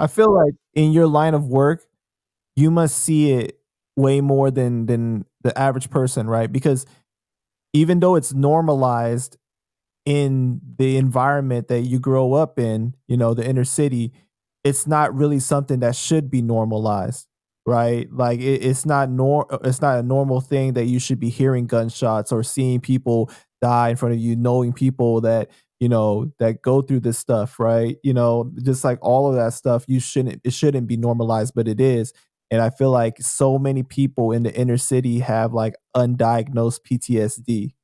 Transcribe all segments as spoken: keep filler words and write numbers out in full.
I feel like in your line of work, you must see it way more than than the average person, right? Because even though it's normalized in the environment that you grow up in, you know, the inner city, it's not really something that should be normalized, right? Like it, it's not nor it's not a normal thing that you should be hearing gunshots or seeing people die in front of you, knowing people that, you know, that go through this stuff, right? You know, just like all of that stuff, you shouldn't, it shouldn't be normalized, but it is. And I feel like so many people in the inner city have like undiagnosed P T S D.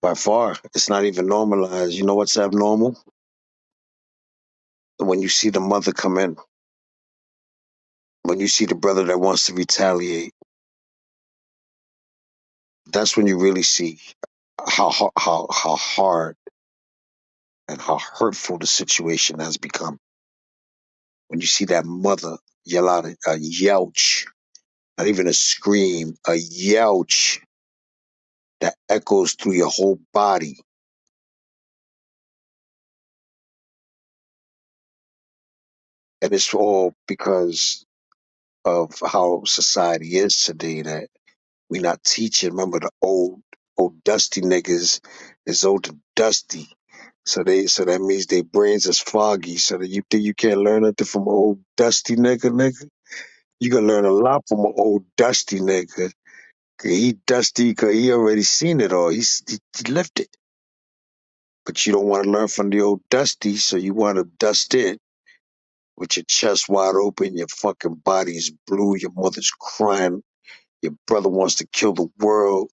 By far, it's not even normalized. You know what's abnormal? When you see the mother come in, when you see the brother that wants to retaliate, that's when you really see how, how, how, how hard and how hurtful the situation has become. When you see that mother yell out a, a yelch, not even a scream, a yelch that echoes through your whole body. And it's all because of how society is today, that we're not teaching. Remember the old, old dusty niggas is old and dusty. So they, so that means their brains is foggy. So that you think you can't learn nothing from an old dusty nigga, nigga. You can learn a lot from an old dusty nigga. He dusty because he already seen it all. He's, he, he lived it. But you don't want to learn from the old dusty, so you want to dust it with your chest wide open, your fucking body is blue, your mother's crying, your brother wants to kill the world.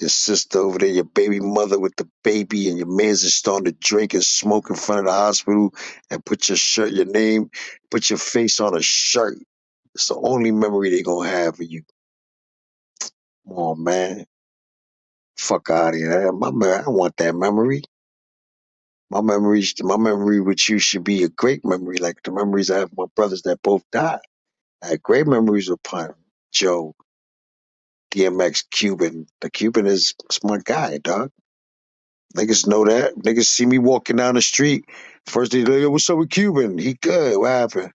Your sister over there, your baby mother with the baby, and your man's is starting to drink and smoke in front of the hospital and put your shirt, your name, put your face on a shirt. It's the only memory they're going to have of you. Come on, man. Fuck out of here. My man, I don't want that memory. My memories, my memory with you should be a great memory, like the memories I have with my brothers that both died. I had great memories with Pun, Joe, D M X, Cuban. The Cuban is my guy, dog. Niggas know that. Niggas see me walking down the street. First they like, what's up with Cuban? He good. What happened?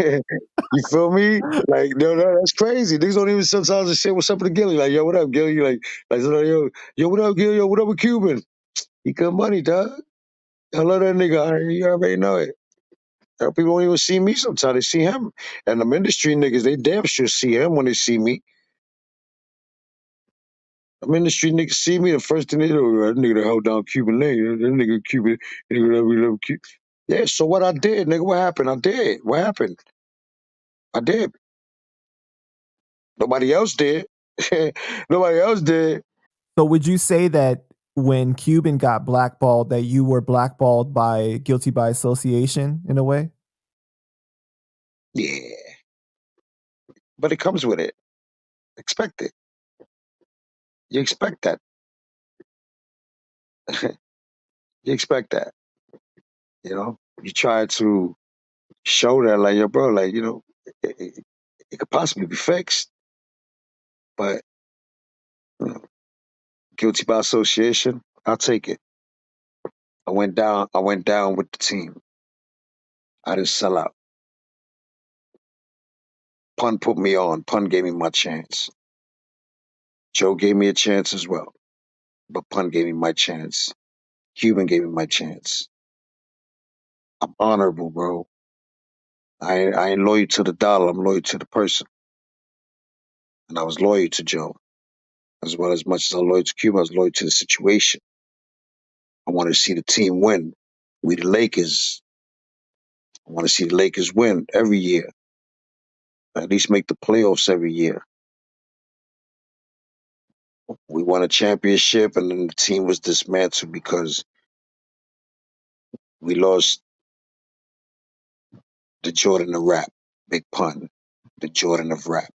You feel me? Like, no, no, that's crazy. Niggas don't even sometimes just say, what's up with Gilly? Like, yo, what up, Gilly? Like, like yo, yo, what up, Gilly? Yo, what up with Cuban? He good money, dog. I love that nigga. You already know it. People don't even see me sometimes. They see him. And them industry niggas, they damn sure see him when they see me. I'm in the street, niggas see me, the first thing they do, that nigga that held down Cuban Link, that nigga Cuban, nigga that we love Cuban. Yeah, so what I did, nigga, what happened? I did. What happened? I did. Nobody else did. Nobody else did. So would you say that when Cuban got blackballed, that you were blackballed by guilty by association in a way? Yeah. But it comes with it. Expect it. You expect that. You expect that. You know, you try to show that, like, yo, bro, like, you know, it, it, it could possibly be fixed. But, you know, guilty by association, I'll take it. I went down, I went down with the team. I didn't sell out. Pun put me on. Pun gave me my chance. Joe gave me a chance as well, but Pun gave me my chance. Cuban gave me my chance. I'm honorable, bro. I, I ain't loyal to the dollar. I'm loyal to the person. And I was loyal to Joe. As well as much as I was loyal to Cuban, I was loyal to the situation. I wanted to see the team win. We the Lakers. I want to see the Lakers win every year. At least make the playoffs every year. We won a championship, and then the team was dismantled because we lost the Jordan of rap, Big Pun, the Jordan of rap.